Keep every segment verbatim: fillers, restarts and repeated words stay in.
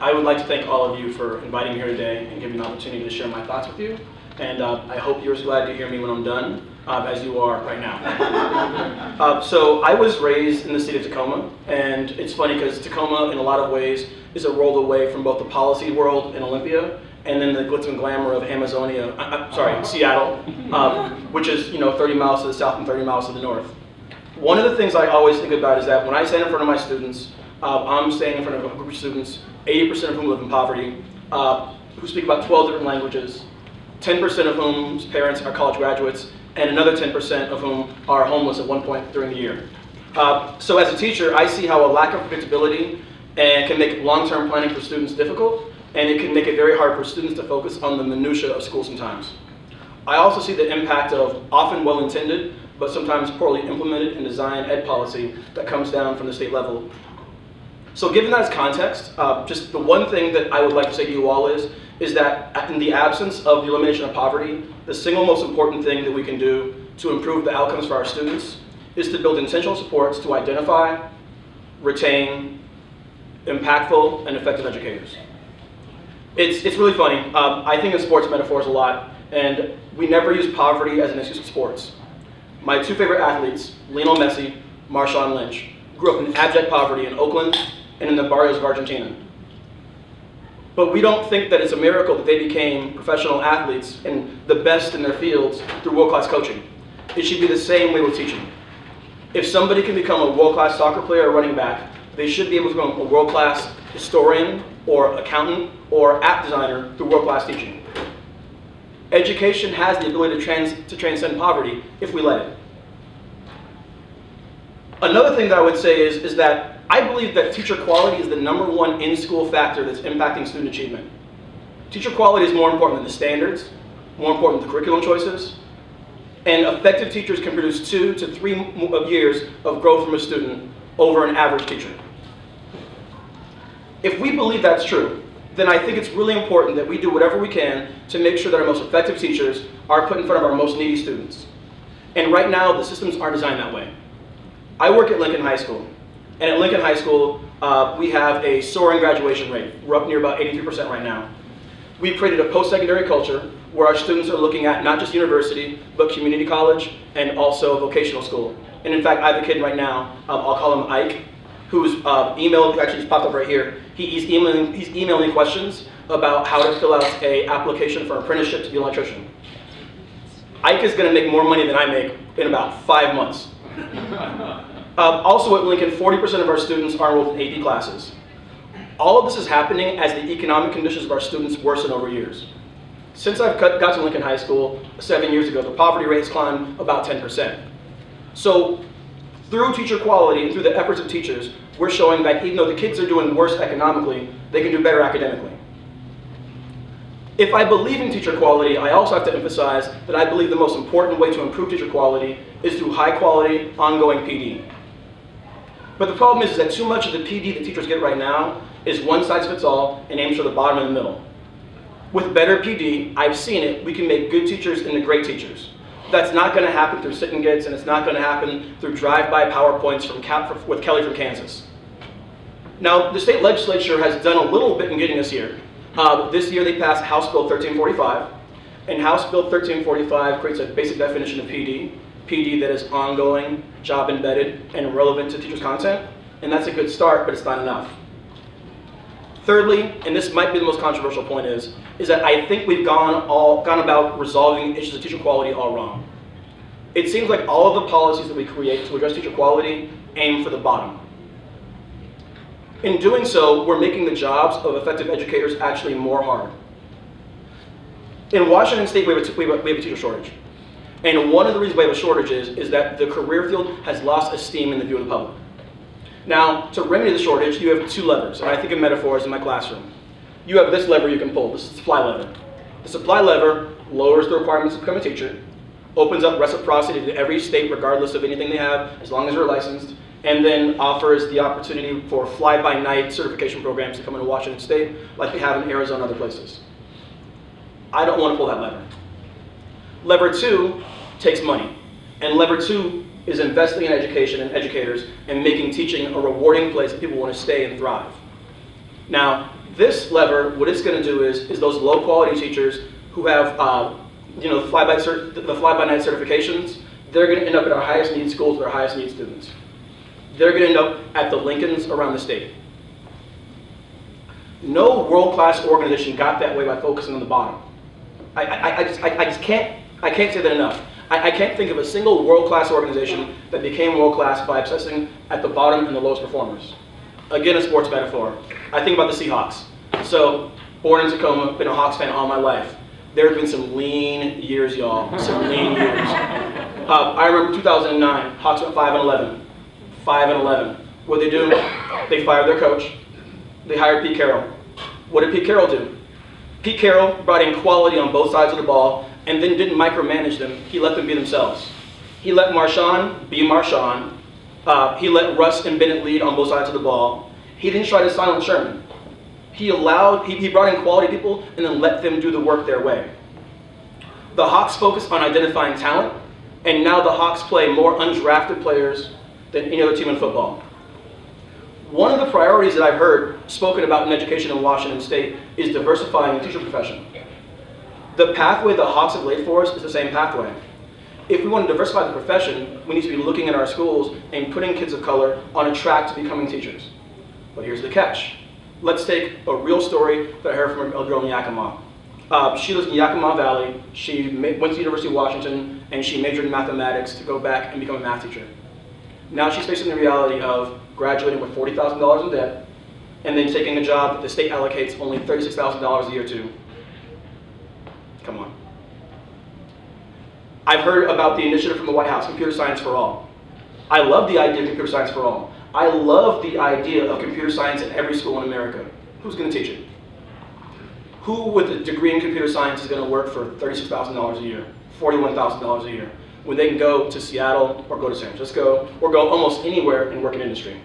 I would like to thank all of you for inviting me here today and giving me an opportunity to share my thoughts with you. And uh, I hope you're as glad to hear me when I'm done uh, as you are right now. uh, so I was raised in the state of Tacoma, and it's funny because Tacoma in a lot of ways is a world away from both the policy world in Olympia and then the glitz and glamour of Amazonia, uh, I'm sorry, Seattle, um, which is, you know, thirty miles to the south and thirty miles to the north. One of the things I always think about is that when I stand in front of my students, uh, I'm standing in front of a group of students, eighty percent of whom live in poverty, uh, who speak about twelve different languages, ten percent of whom's parents are college graduates, and another ten percent of whom are homeless at one point during the year. Uh, so as a teacher, I see how a lack of predictability and can make long-term planning for students difficult, and it can make it very hard for students to focus on the minutia of school sometimes. I also see the impact of often well-intended, but sometimes poorly implemented and designed ed policy that comes down from the state level. So given that as context, uh, just the one thing that I would like to say to you all is, is that in the absence of the elimination of poverty, the single most important thing that we can do to improve the outcomes for our students is to build intentional supports to identify, retain, impactful, and effective educators. It's, it's really funny. Um, I think of sports metaphors a lot, and we never use poverty as an excuse for sports. My two favorite athletes, Lionel Messi, Marshawn Lynch, grew up in abject poverty in Oakland and in the barrios of Argentina. But we don't think that it's a miracle that they became professional athletes and the best in their fields through world-class coaching. It should be the same way with teaching. If somebody can become a world-class soccer player or running back, they should be able to become a world-class historian or accountant or app designer through world-class teaching. Education has the ability to, trans to transcend poverty if we let it. Another thing that I would say is, is that I believe that teacher quality is the number one in-school factor that's impacting student achievement. Teacher quality is more important than the standards, more important than the curriculum choices, and effective teachers can produce two to three years of growth from a student over an average teacher. If we believe that's true, then I think it's really important that we do whatever we can to make sure that our most effective teachers are put in front of our most needy students. And right now, the systems aren't designed that way. I work at Lincoln High School, and at Lincoln High School, uh, we have a soaring graduation rate. We're up near about eighty-three percent right now. We've created a post-secondary culture where our students are looking at not just university, but community college and also vocational school. And in fact, I have a kid right now, um, I'll call him Ike, whose uh, email actually just popped up right here. He, he's, emailing, he's emailing questions about how to fill out an application for an apprenticeship to be an electrician. Ike is going to make more money than I make in about five months. uh, also at Lincoln, forty percent of our students are enrolled in A P classes. All of this is happening as the economic conditions of our students worsen over years. Since I've got to Lincoln High School seven years ago, the poverty rates climbed about ten percent. So through teacher quality and through the efforts of teachers, we're showing that even though the kids are doing worse economically, they can do better academically. If I believe in teacher quality, I also have to emphasize that I believe the most important way to improve teacher quality is through high quality, ongoing P D. But the problem is, is that too much of the P D that teachers get right now is one size fits all and aims for the bottom and the middle. With better P D, I've seen it, we can make good teachers into great teachers. That's not going to happen through sit and gets, and it's not going to happen through drive-by PowerPoints from Cap with Kelly from Kansas. Now, the state legislature has done a little bit in getting us here. Uh, this year they passed House Bill thirteen forty-five, and House Bill thirteen forty-five creates a basic definition of P D, P D that is ongoing, job-embedded, and relevant to teachers' content, and that's a good start, but it's not enough. Thirdly, and this might be the most controversial point is, is that I think we've gone, all, gone about resolving issues of teacher quality all wrong. It seems like all of the policies that we create to address teacher quality aim for the bottom. In doing so, we're making the jobs of effective educators actually more hard. In Washington State, we have a, we have a, we have a teacher shortage. And one of the reasons we have a shortage is, is that the career field has lost esteem in the view of the public. Now, to remedy the shortage, you have two levers, and I think of metaphors in my classroom. You have this lever you can pull, the supply lever. The supply lever lowers the requirements to become a teacher, opens up reciprocity to every state regardless of anything they have, as long as they're licensed, and then offers the opportunity for fly-by-night certification programs to come into Washington State, like they have in Arizona and other places. I don't want to pull that lever. Lever two takes money, and lever two is investing in education and educators and making teaching a rewarding place that people want to stay and thrive. Now, This lever, what it's going to do is, is those low quality teachers who have uh, you know, fly by cert the fly-by-night certifications, they're going to end up at our highest need schools with our highest need students. They're going to end up at the Lincolns around the state. No world-class organization got that way by focusing on the bottom. I, I, I, just, I, I just can't, I can't say that enough. I, I can't think of a single world-class organization that became world-class by obsessing at the bottom and the lowest performers. Again, a sports metaphor. I think about the Seahawks. So, born in Tacoma, been a Hawks fan all my life. There have been some lean years, y'all. Some lean years. Uh, I remember two thousand nine, Hawks went five and eleven. five and eleven. What did they do? They fired their coach. They hired Pete Carroll. What did Pete Carroll do? Pete Carroll brought in quality on both sides of the ball and then didn't micromanage them. He let them be themselves. He let Marshawn be Marshawn. Uh, he let Russ and Bennett lead on both sides of the ball. He didn't try to silence Sherman. He allowed, he, he brought in quality people and then let them do the work their way. The Hawks focus on identifying talent, and now the Hawks play more undrafted players than any other team in football. One of the priorities that I've heard spoken about in education in Washington State is diversifying the teacher profession. The pathway the Hawks have laid for us is the same pathway. If we want to diversify the profession, we need to be looking at our schools and putting kids of color on a track to becoming teachers. But here's the catch. Let's take a real story that I heard from a girl in Yakima. Uh, she lives in Yakima Valley. She went to the University of Washington, and she majored in mathematics to go back and become a math teacher. Now she's facing the reality of graduating with forty thousand dollars in debt, and then taking a job that the state allocates only thirty-six thousand dollars a year to. Come on. I've heard about the initiative from the White House, Computer Science for All. I love the idea of Computer Science for All. I love the idea of computer science in every school in America. Who's going to teach it? Who with a degree in computer science is going to work for thirty-six thousand dollars a year, forty-one thousand dollars a year, when they can go to Seattle or go to San Francisco or go almost anywhere and work in industry?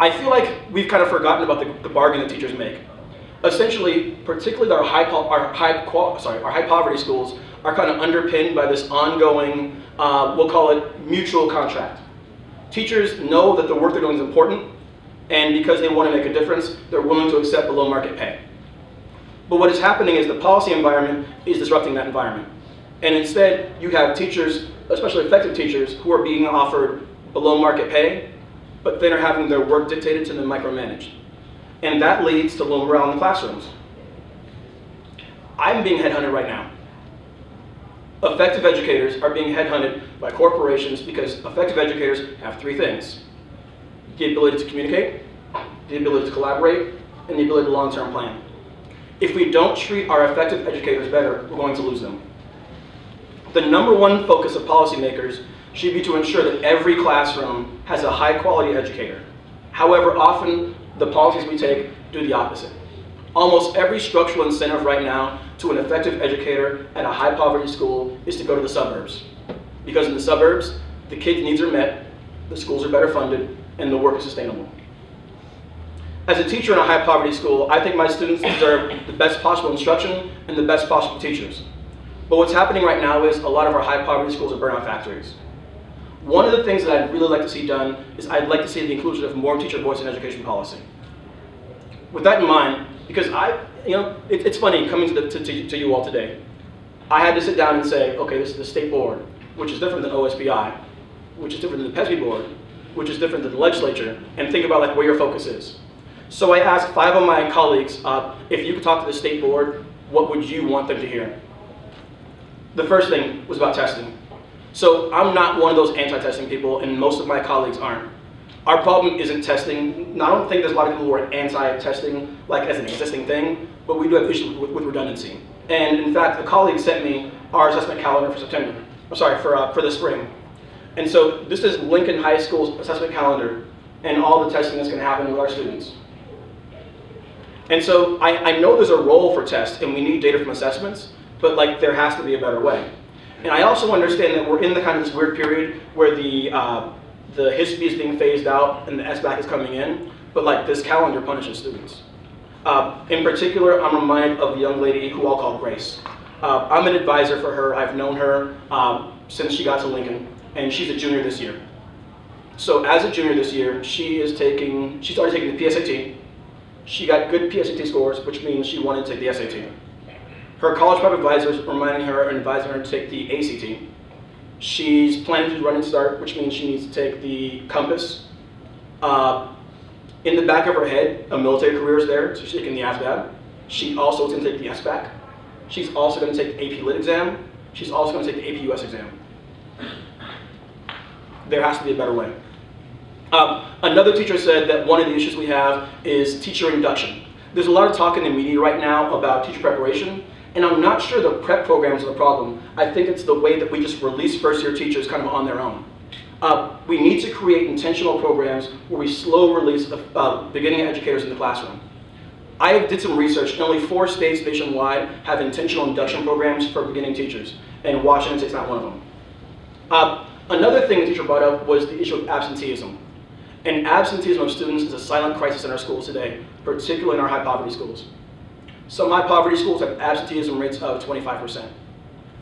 I feel like we've kind of forgotten about the, the bargain that teachers make. Essentially, particularly our high, our high, sorry, our high poverty schools are kind of underpinned by this ongoing, uh, we'll call it mutual contract. Teachers know that the work they're doing is important, and because they want to make a difference, they're willing to accept below market pay. But what is happening is the policy environment is disrupting that environment. And instead, you have teachers, especially effective teachers, who are being offered below market pay, but then are having their work dictated to them micromanaged. And that leads to low morale in the classrooms. I'm being headhunted right now. Effective educators are being headhunted by corporations because effective educators have three things: the ability to communicate, the ability to collaborate, and the ability to long-term plan. If we don't treat our effective educators better, we're going to lose them. The number one focus of policymakers should be to ensure that every classroom has a high-quality educator. However, often the policies we take do the opposite. Almost every structural incentive right now to an effective educator at a high poverty school is to go to the suburbs. Because in the suburbs, the kids' needs are met, the schools are better funded, and the work is sustainable. As a teacher in a high poverty school, I think my students deserve the best possible instruction and the best possible teachers. But what's happening right now is a lot of our high poverty schools are burnout factories. One of the things that I'd really like to see done is I'd like to see the inclusion of more teacher voice in education policy. With that in mind, because I, you know, it, it's funny coming to, the, to, to, to you all today, I had to sit down and say, okay, this is the state board, which is different than O S P I, which is different than the P E S B board, which is different than the legislature, and think about like where your focus is. So I asked five of my colleagues, uh, if you could talk to the state board, what would you want them to hear? The first thing was about testing. So I'm not one of those anti-testing people, and most of my colleagues aren't. Our problem isn't testing. I don't think there's a lot of people who are anti-testing like as an existing thing, but we do have issues with, with redundancy. And in fact, a colleague sent me our assessment calendar for September. I'm sorry, for, uh, for the spring. And so this is Lincoln High School's assessment calendar and all the testing that's gonna happen with our students. And so I, I know there's a role for tests and we need data from assessments, but like there has to be a better way. And I also understand that we're in the kind of this weird period where the, uh, the H I S B is being phased out and the S B A C is coming in, but like this calendar punishes students. Uh, in particular, I'm reminded of the young lady who I'll call Grace. Uh, I'm an advisor for her. I've known her um, since she got to Lincoln, and she's a junior this year. So as a junior this year, she is taking, she's already taking the P S A T, she got good P S A T scores, which means she wanted to take the S A T. Her college prep advisors reminded her and advised her to take the A C T. She's planning to run and start, which means she needs to take the Compass. Uh, in the back of her head, a military career is there, so she's taking the A S V A B. She also is going to take the S B A C. She's also going to take the A P Lit exam. She's also going to take the A P U S exam. There has to be a better way. Um, another teacher said that one of the issues we have is teacher induction. There's a lot of talk in the media right now about teacher preparation, and I'm not sure the prep programs are the problem. I think it's the way that we just release first-year teachers kind of on their own. Uh, we need to create intentional programs where we slow release the uh, beginning educators in the classroom. I did some research, and only four states nationwide have intentional induction programs for beginning teachers, and Washington State's not one of them. Uh, another thing the teacher brought up was the issue of absenteeism. And absenteeism of students is a silent crisis in our schools today, particularly in our high poverty schools. Some high poverty schools have absenteeism rates of twenty-five percent.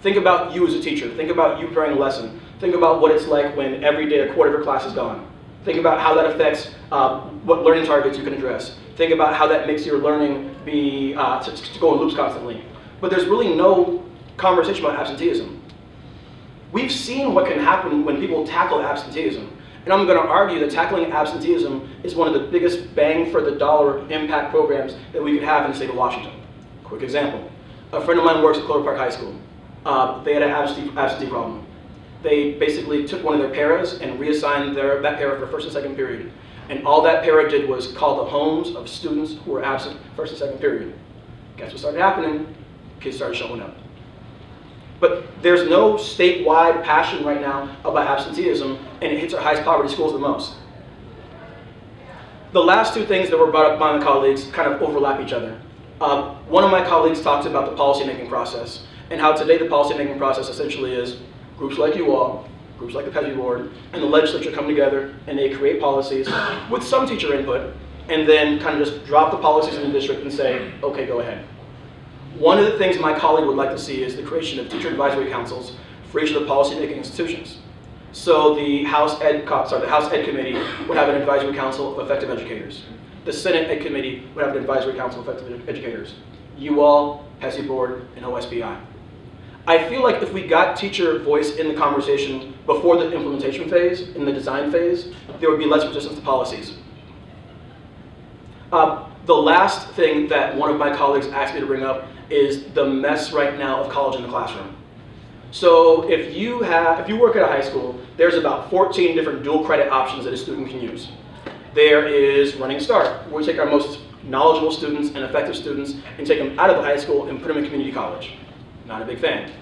Think about you as a teacher. Think about you preparing a lesson. Think about what it's like when every day a quarter of your class is gone. Think about how that affects uh, what learning targets you can address. Think about how that makes your learning be uh, to, to go in loops constantly. But there's really no conversation about absenteeism. We've seen what can happen when people tackle absenteeism. And I'm going to argue that tackling absenteeism is one of the biggest bang for the dollar impact programs that we could have in the state of Washington. Quick example. A friend of mine works at Clover Park High School. Uh, they had an absentee, absentee problem. They basically took one of their paras and reassigned their, that para for first and second period. And all that para did was call the homes of students who were absent first and second period. Guess what started happening? Kids started showing up. But there's no statewide passion right now about absenteeism, and it hits our highest poverty schools the most. The last two things that were brought up by my colleagues kind of overlap each other. Uh, one of my colleagues talked about the policymaking process, and how today the policymaking process essentially is groups like you all, groups like the PESI Board, and the legislature come together and they create policies with some teacher input, and then kind of just drop the policies in the district and say, okay, go ahead. One of the things my colleague would like to see is the creation of teacher advisory councils for each of the policymaking institutions. So the House Ed, sorry, the House Ed Committee would have an advisory council of effective educators. The Senate Ed Committee would have an advisory council of effective educators. You all, PESI Board, and O S P I. I feel like if we got teacher voice in the conversation before the implementation phase, in the design phase, there would be less resistance to policies. Uh, the last thing that one of my colleagues asked me to bring up is the mess right now of college in the classroom. So if you have, if you work at a high school, there's about fourteen different dual credit options that a student can use. There is Running Start, where we take our most knowledgeable students and effective students and take them out of the high school and put them in community college. Not a big fan.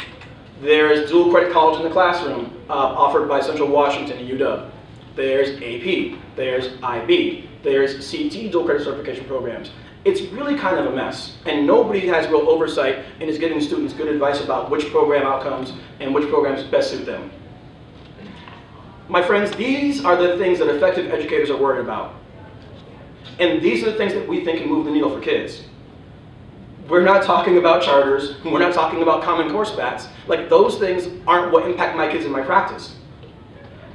There is dual credit college in the classroom, uh, offered by Central Washington and U W. There's A P, there's I B, there's C T dual credit certification programs. It's really kind of a mess, and nobody has real oversight and is giving students good advice about which program outcomes and which programs best suit them. My friends, these are the things that effective educators are worried about. And these are the things that we think can move the needle for kids. We're not talking about charters, we're not talking about common core spats. Like, those things aren't what impact my kids in my practice.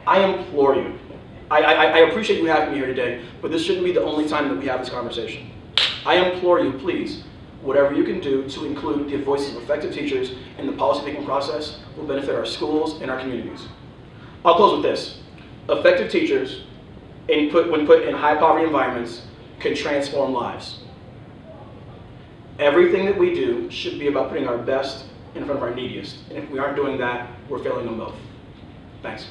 I implore you. I, I, I appreciate you having me here today, but this shouldn't be the only time that we have this conversation. I implore you, please, whatever you can do to include the voices of effective teachers in the policymaking process will benefit our schools and our communities. I'll close with this. Effective teachers, in put, when put in high poverty environments, can transform lives. Everything that we do should be about putting our best in front of our neediest. And if we aren't doing that, we're failing them both. Thanks.